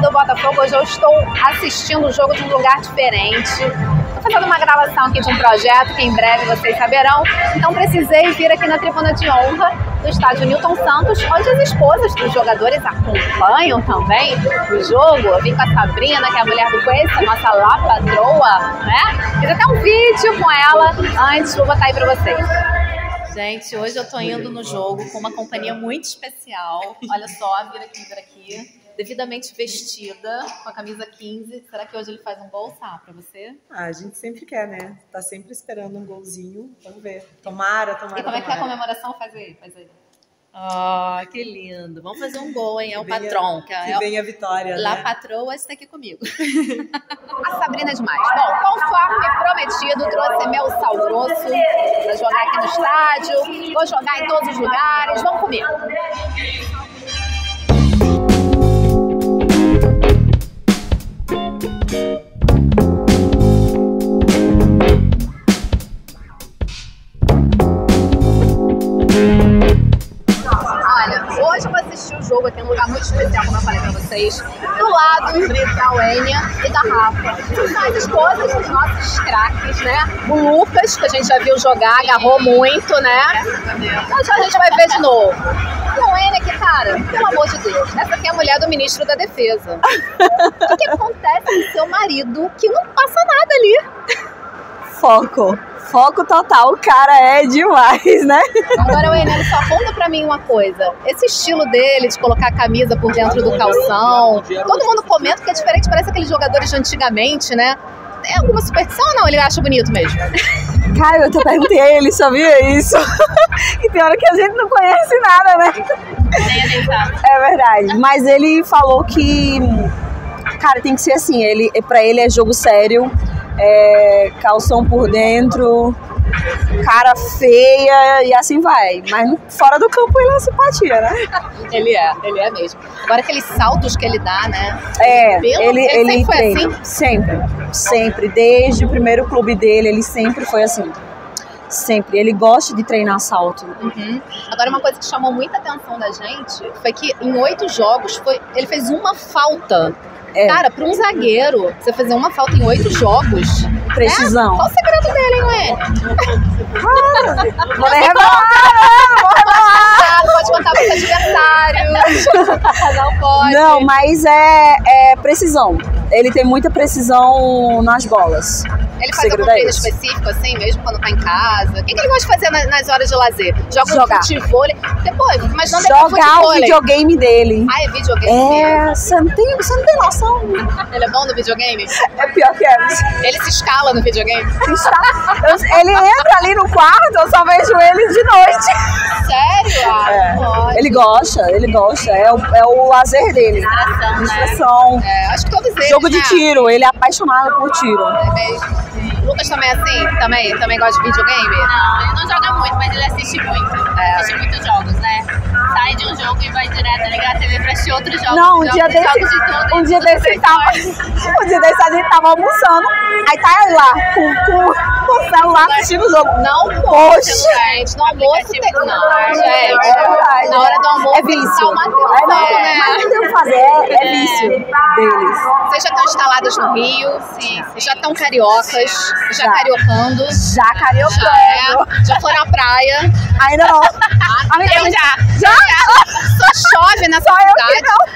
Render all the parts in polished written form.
do Botafogo, hoje eu estou assistindo o jogo de um lugar diferente. Estou fazendo uma gravação aqui de um projeto que em breve vocês saberão, então precisei vir aqui na tribuna de honra do estádio Nilton Santos, onde as esposas dos jogadores acompanham também o jogo. Eu vim com a Sabrina, que é a mulher do West, nossa lá patroa, né? Fiz até um vídeo com ela antes, vou botar aí pra vocês. Gente, hoje eu tô indo no jogo com uma companhia muito especial. Olha só, vira aqui. Devidamente vestida, com a camisa 15. Será que hoje ele faz um gol, Sá, pra você? Ah, a gente sempre quer, né? Tá sempre esperando um golzinho. Vamos ver. Tomara. E como é que é a comemoração? Faz aí. Ah, que lindo. Vamos fazer um gol, hein? É o patrão. Que vem a vitória, né? La patroa está aqui comigo. A Sabrina é demais. Bom, conforme prometido, trouxe meu sal grosso pra jogar aqui no estádio. Vou jogar em todos os lugares. Vamos comigo. Jogo aqui é um lugar muito especial, como eu falei pra vocês, do lado da Uenia e da Rafa. As esposas dos nossos craques, né? O Lucas, que a gente já viu jogar, agarrou muito, né? Então a gente vai ver de novo. A Uenia que, cara, pelo amor de Deus, essa aqui é a mulher do ministro da Defesa. O que acontece com seu marido que não passa nada ali? Foco total, o cara é demais, né? Agora o Enelo só conta pra mim uma coisa, esse estilo dele de colocar a camisa por dentro do calção, todo mundo comenta que é diferente, parece aqueles jogadores de antigamente, né? É alguma superstição ou não? Ele acha bonito mesmo? Cara, eu até perguntei a ele, sabia isso? E tem hora que a gente não conhece nada, né? É verdade, mas ele falou que, cara, tem que ser assim, pra ele é jogo sério. É, calção por dentro, cara feia e assim vai. Mas fora do campo ele é uma simpatia, né? Ele é mesmo. Agora aqueles saltos que ele dá, né? É, ele sempre tem, foi assim? Sempre. Desde o primeiro clube dele, ele sempre foi assim. Sempre. Ele gosta de treinar salto. Uhum. Agora, uma coisa que chamou muita atenção da gente foi que em 8 jogos ele fez uma falta. É. Cara, pra um zagueiro, você fazer uma falta em 8 jogos... Precisão. É? Qual o segredo dele, hein, Ué? Pode contar pro seu adversário. Não pode. Não, mas é precisão. Ele tem muita precisão nas bolas. Ele faz algum treino específico, assim, mesmo quando tá em casa? O que ele gosta de fazer nas horas de lazer? Jogar futevôlei? Depois, mas não jogar futevôlei. O videogame dele. Ah, é videogame? É, você não tem noção. Ele é bom no videogame? É pior que é. Ele se escala no videogame? Ele entra ali no quarto, eu só vejo ele de noite. Sério? É. Ele gosta. É o lazer dele. Distração. Né? É, acho que todos eles, jogo de tiro, ele é apaixonado por tiro. É mesmo. O Lucas também é assim? Também gosta de videogame? Não, ele não joga muito, mas ele assiste muito. É. Assiste muitos jogos, né? Sai de um jogo e vai direto ligar a TV pra assistir outros jogos. Não, um dia desse a gente tava almoçando, aí tá ele lá, com o celular assistindo o jogo. Não, poxa! Gente, no almoço tem... Não, gente. Na hora do almoço é vício. Mas não tem o que fazer, é vício deles. Vocês já estão instaladas no Rio? Sim. Já estão cariocas? Já cariocando? Já cariocando. Já foram à praia? Ainda não. Eu já. Só chove nessa cidade.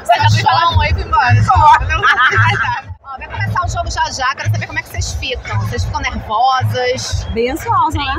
Você já foi falar um oi pro mano. Vai começar o jogo já. Quero saber como é que vocês ficam. Vocês ficam nervosas? Bem ansiosas, né?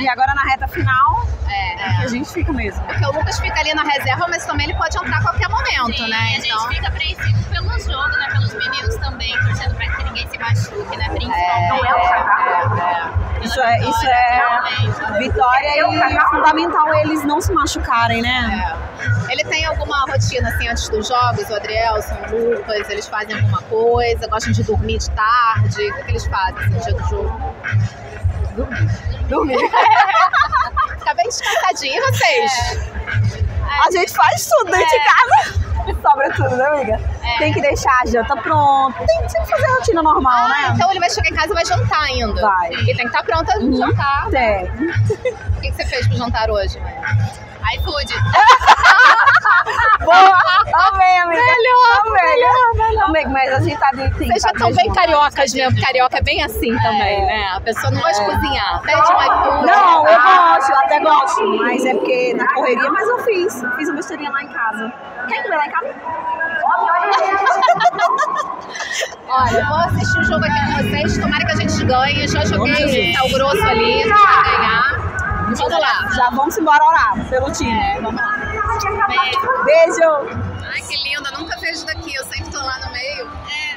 E agora na reta final, é que a gente fica mesmo. Porque o Lucas fica ali na reserva, mas também ele pode entrar a qualquer momento, sim, né? Então... A gente fica apreensivo pelo jogo, né? Pelos meninos também, torcendo pra que ninguém se machuque, né? Principalmente. Isso é vitória e fundamental eles não se machucarem, né? É. Ele tem alguma rotina assim antes dos jogos? O Adrielson, o Lucas, eles fazem alguma coisa? Gostam de dormir de tarde? O que eles fazem assim, no dia do jogo? Dormir. Fica bem descansadinho, vocês? A gente faz tudo dentro de casa. Sobra tudo, né, amiga? É. Tem que deixar a janta pronta. Tem que sempre fazer a rotina normal, né? Então ele vai chegar em casa e vai jantar ainda. Vai. E tem que estar pronta pra jantar. Tem. O que você fez pro jantar hoje, mãe? iFood. Amei, amiga. Melhor. Amei, mas a gente tá de sim. Vocês já estão bem cariocas mesmo. Carioca é bem assim também, né? A pessoa não gosta de cozinhar. Pede mais coisa. Não, eu gosto, eu até gosto. Mas é porque na correria, mas eu fiz. Fiz uma misturinha lá em casa. Quer comer lá em casa? Olha, eu vou assistir o jogo aqui com vocês. Tomara que a gente ganhe. Já joguei o grosso ali pra ganhar. Vamos lá. Já vamos embora orar pelo time. É, vamos lá. Beijo. Ai, que linda. Nunca vejo daqui. Eu sempre tô lá no meio. É.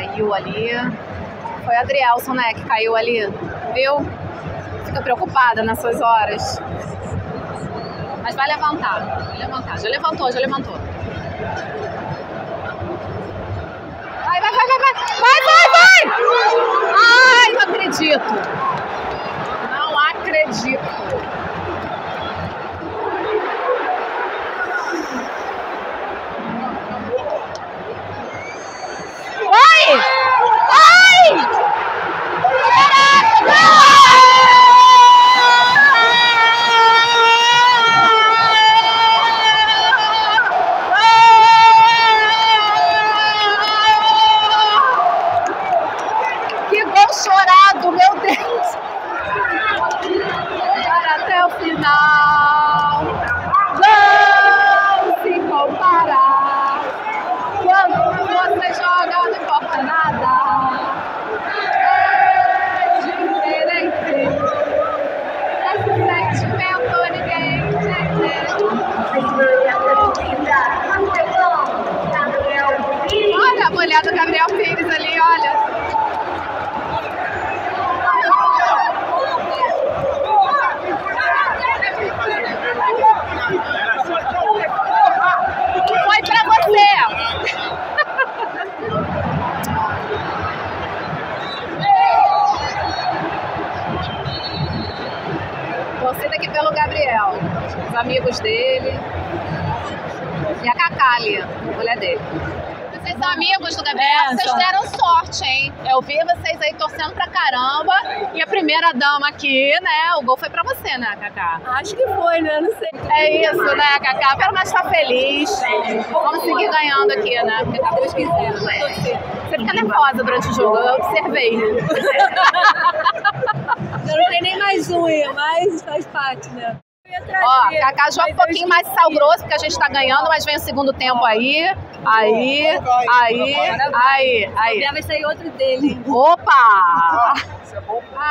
Caiu ali. Foi a Adrielson, né, que caiu ali. Viu? Fica preocupada nas suas horas. Mas vai levantar. Vai levantar. Já levantou, já levantou. Vai, vai, vai, vai, vai! Vai, vai, vai! Ai, não acredito! Não acredito! Amigos dele e a Cacá ali, mulher dele. Vocês são amigos do Gabriela, vocês deram sorte, hein? Eu vi vocês aí torcendo pra caramba e a primeira dama aqui, né? O gol foi pra você, né, Cacá? Acho que foi, né? Não sei. É isso, né, Cacá? Quero mais estar feliz. Vamos seguir ganhando aqui, né? Porque tá muito esquisito, né? Você fica nervosa durante o jogo, eu observei, né? Eu não tenho nem mais unha, mas faz parte, né? Ó, Cacá joga um pouquinho mais de sal grosso, porque a gente tá ganhando, mas vem o segundo tempo aí. Aí. Vai sair outro dele. Opa!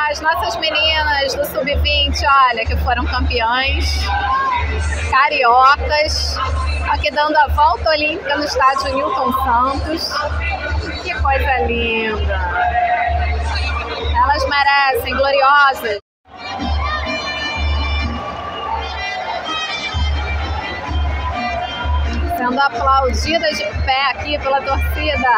As nossas meninas do Sub-20, olha, que foram campeãs, cariocas, aqui dando a volta olímpica no estádio Nilton Santos. Que coisa linda! Elas merecem, gloriosas. Sendo aplaudidas de pé aqui pela torcida.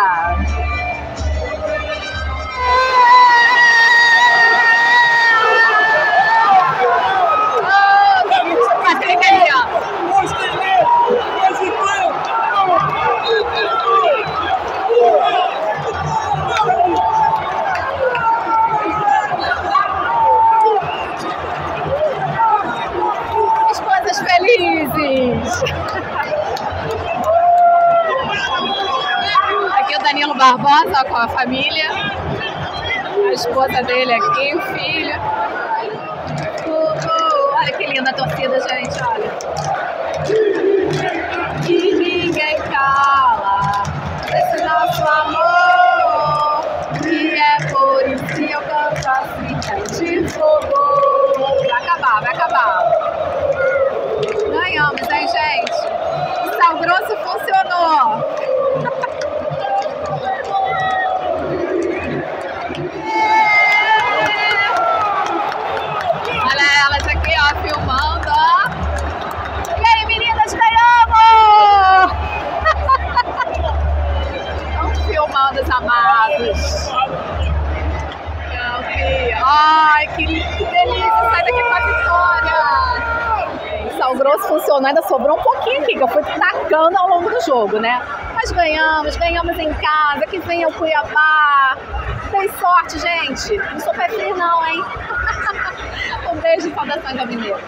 As coisas felizes. Danilo Barbosa com a família, a esposa dele aqui, o filho. Olha que linda a torcida, gente, olha. E ninguém cala esse nosso amor, que é por isso que eu canto assim, de fogo. Vai acabar, vai acabar. Ganhamos, hein, gente? O sal grosso funcionou. trouxe funcionária, sobrou um pouquinho aqui, que eu fui tacando ao longo do jogo, né? Mas ganhamos em casa, que venha o Cuiabá. Tem sorte, gente. Não sou pé frio não, hein? Um beijo e saudações ao Mineiro.